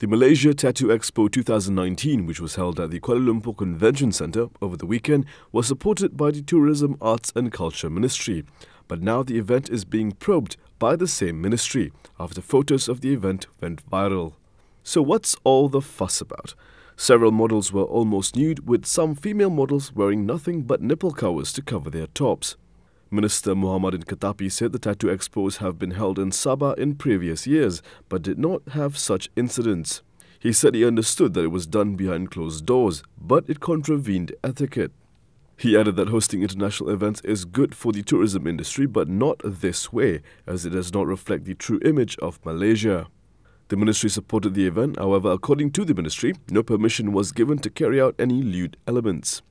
The Malaysia Tattoo Expo 2019, which was held at the Kuala Lumpur Convention Centre over the weekend, was supported by the Tourism, Arts and Culture Ministry. But now the event is being probed by the same ministry after photos of the event went viral. So what's all the fuss about? Several models were almost nude, with some female models wearing nothing but nipple covers to cover their tops. Minister Mohammadin Katapi said the tattoo expos have been held in Sabah in previous years, but did not have such incidents. He said he understood that it was done behind closed doors, but it contravened etiquette. He added that hosting international events is good for the tourism industry, but not this way, as it does not reflect the true image of Malaysia. The ministry supported the event. However, according to the ministry, no permission was given to carry out any lewd elements.